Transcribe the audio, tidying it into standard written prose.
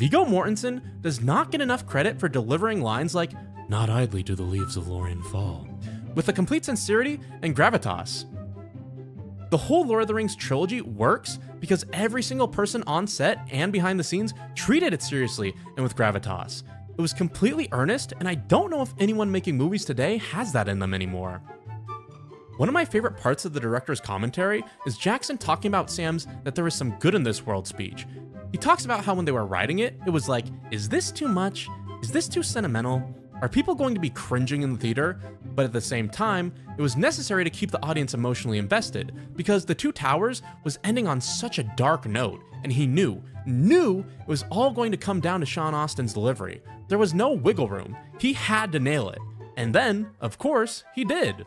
Viggo Mortensen does not get enough credit for delivering lines like, "Not idly do the leaves of Lorien fall," with a complete sincerity and gravitas. The whole Lord of the Rings trilogy works because every single person on set and behind the scenes treated it seriously and with gravitas. It was completely earnest, and I don't know if anyone making movies today has that in them anymore. One of my favorite parts of the director's commentary is Jackson talking about Sam's "that there is some good in this world" speech. He talks about how when they were writing it, it was like, is this too much? Is this too sentimental? Are people going to be cringing in the theater? But at the same time, it was necessary to keep the audience emotionally invested because The Two Towers was ending on such a dark note, and he knew it was all going to come down to Sean Austin's delivery. There was no wiggle room. He had to nail it. And then, of course, he did.